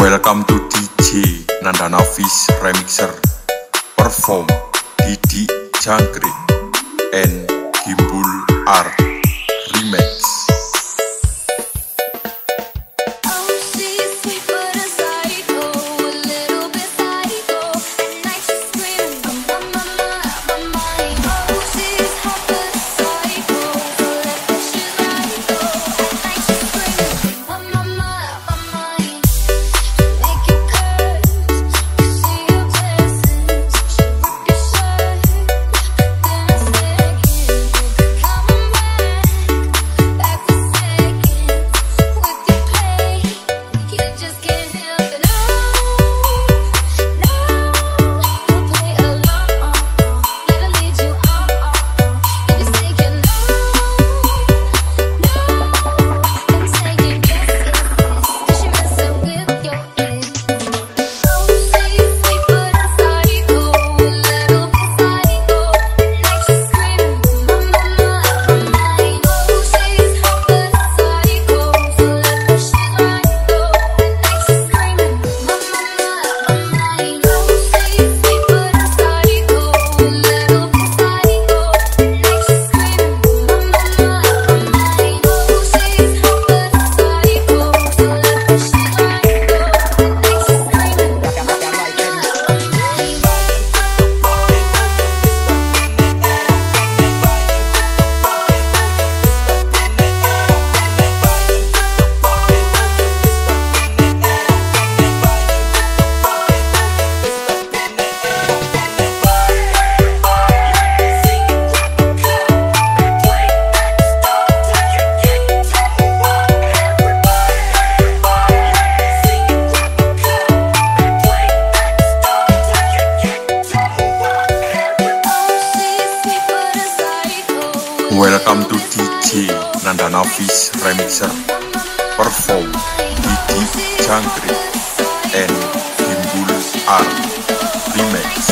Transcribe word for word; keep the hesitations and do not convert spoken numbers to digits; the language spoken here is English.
Welcome to D J Nanda Nafis Remixer. Perform Didik Jangkrik and Gimbul R Remix. Welcome to D J Nanda Nafis Remixer. Perform Didik Jangkrik and Gimbul R Remix.